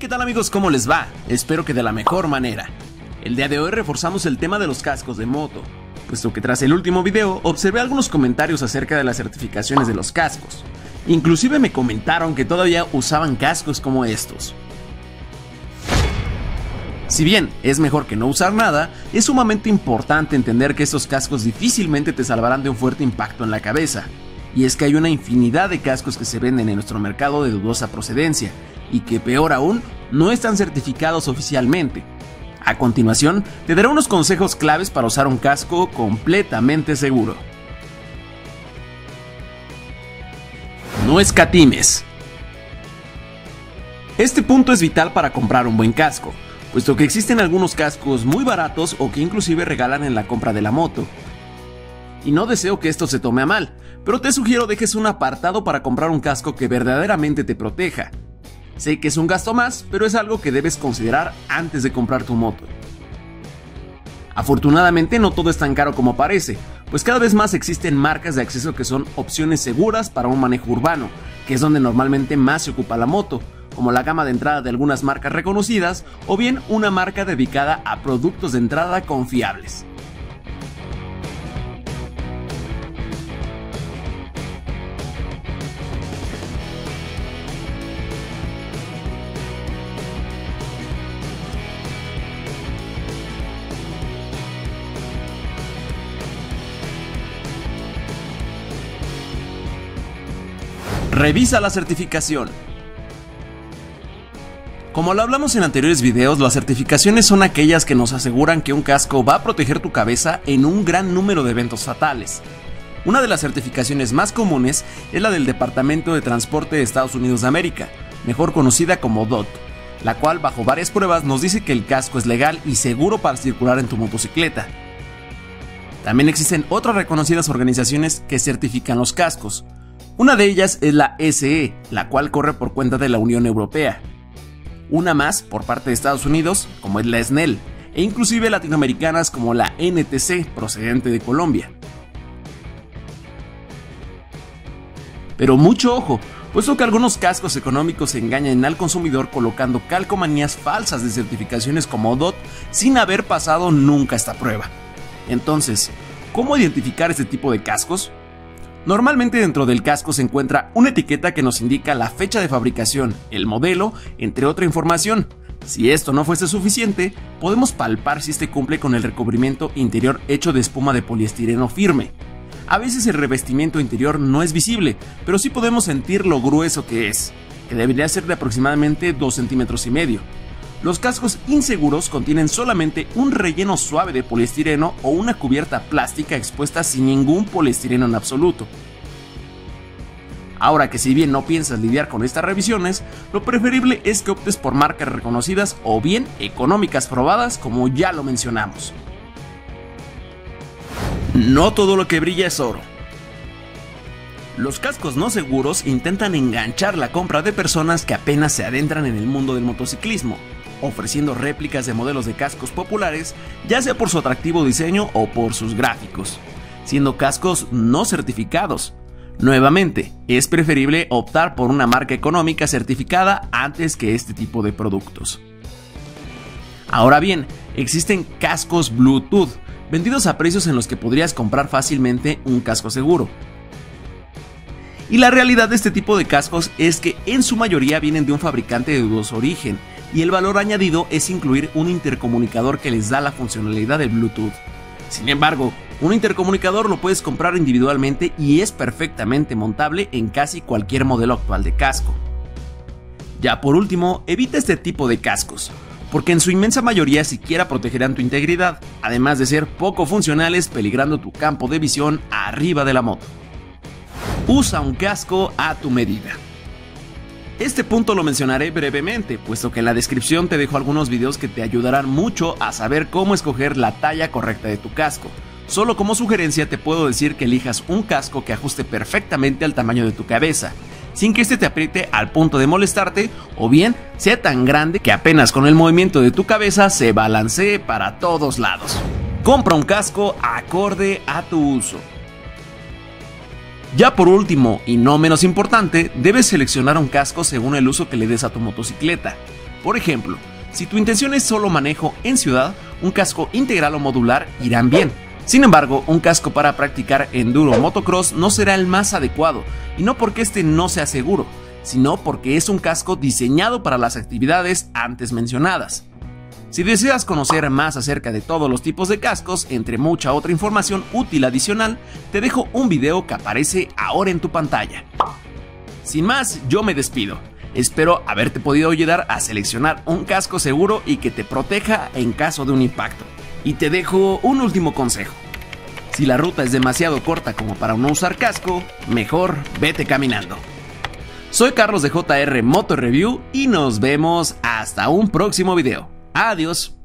¿qué tal amigos? ¿Cómo les va? Espero que de la mejor manera. El día de hoy reforzamos el tema de los cascos de moto, puesto que tras el último video observé algunos comentarios acerca de las certificaciones de los cascos. Inclusive me comentaron que todavía usaban cascos como estos. Si bien es mejor que no usar nada, es sumamente importante entender que estos cascos difícilmente te salvarán de un fuerte impacto en la cabeza. Y es que hay una infinidad de cascos que se venden en nuestro mercado de dudosa procedencia, y que peor aún, no están certificados oficialmente. A continuación, te daré unos consejos claves para usar un casco completamente seguro. No escatimes. Este punto es vital para comprar un buen casco, puesto que existen algunos cascos muy baratos o que inclusive regalan en la compra de la moto. Y no deseo que esto se tome a mal, pero te sugiero dejes un apartado para comprar un casco que verdaderamente te proteja. Sé que es un gasto más, pero es algo que debes considerar antes de comprar tu moto. Afortunadamente no todo es tan caro como parece, pues cada vez más existen marcas de acceso que son opciones seguras para un manejo urbano, que es donde normalmente más se ocupa la moto, como la gama de entrada de algunas marcas reconocidas o bien una marca dedicada a productos de entrada confiables. Revisa la certificación. Como lo hablamos en anteriores videos, las certificaciones son aquellas que nos aseguran que un casco va a proteger tu cabeza en un gran número de eventos fatales. Una de las certificaciones más comunes es la del Departamento de Transporte de Estados Unidos de América, mejor conocida como DOT, la cual bajo varias pruebas nos dice que el casco es legal y seguro para circular en tu motocicleta. También existen otras reconocidas organizaciones que certifican los cascos. Una de ellas es la ECE, la cual corre por cuenta de la Unión Europea. Una más por parte de Estados Unidos, como es la Snell, e inclusive latinoamericanas como la NTC, procedente de Colombia. Pero mucho ojo, puesto que algunos cascos económicos engañan al consumidor colocando calcomanías falsas de certificaciones como DOT sin haber pasado nunca esta prueba. Entonces, ¿cómo identificar este tipo de cascos? Normalmente dentro del casco se encuentra una etiqueta que nos indica la fecha de fabricación, el modelo, entre otra información. Si esto no fuese suficiente, podemos palpar si este cumple con el recubrimiento interior hecho de espuma de poliestireno firme. A veces el revestimiento interior no es visible, pero sí podemos sentir lo grueso que es, que debería ser de aproximadamente 2,5 cm. Los cascos inseguros contienen solamente un relleno suave de poliestireno o una cubierta plástica expuesta sin ningún poliestireno en absoluto. Ahora que si bien no piensas lidiar con estas revisiones, lo preferible es que optes por marcas reconocidas o bien económicas probadas, como ya lo mencionamos. No todo lo que brilla es oro. Los cascos no seguros intentan enganchar la compra de personas que apenas se adentran en el mundo del motociclismo, ofreciendo réplicas de modelos de cascos populares, ya sea por su atractivo diseño o por sus gráficos, siendo cascos no certificados. Nuevamente, es preferible optar por una marca económica certificada antes que este tipo de productos. Ahora bien, existen cascos Bluetooth, vendidos a precios en los que podrías comprar fácilmente un casco seguro. Y la realidad de este tipo de cascos es que en su mayoría vienen de un fabricante de dudoso origen, y el valor añadido es incluir un intercomunicador que les da la funcionalidad de Bluetooth. Sin embargo, un intercomunicador lo puedes comprar individualmente y es perfectamente montable en casi cualquier modelo actual de casco. Ya por último, evita este tipo de cascos, porque en su inmensa mayoría siquiera protegerán tu integridad, además de ser poco funcionales, peligrando tu campo de visión arriba de la moto. Usa un casco a tu medida. Este punto lo mencionaré brevemente, puesto que en la descripción te dejo algunos videos que te ayudarán mucho a saber cómo escoger la talla correcta de tu casco. Solo como sugerencia te puedo decir que elijas un casco que ajuste perfectamente al tamaño de tu cabeza, sin que este te apriete al punto de molestarte o bien sea tan grande que apenas con el movimiento de tu cabeza se balancee para todos lados. Compra un casco acorde a tu uso. Ya por último, y no menos importante, debes seleccionar un casco según el uso que le des a tu motocicleta. Por ejemplo, si tu intención es solo manejo en ciudad, un casco integral o modular irán bien. Sin embargo, un casco para practicar enduro o motocross no será el más adecuado, y no porque este no sea seguro, sino porque es un casco diseñado para las actividades antes mencionadas. Si deseas conocer más acerca de todos los tipos de cascos, entre mucha otra información útil adicional, te dejo un video que aparece ahora en tu pantalla. Sin más, yo me despido. Espero haberte podido ayudar a seleccionar un casco seguro y que te proteja en caso de un impacto. Y te dejo un último consejo. Si la ruta es demasiado corta como para no usar casco, mejor vete caminando. Soy Carlos de JR Moto Review y nos vemos hasta un próximo video. Adiós.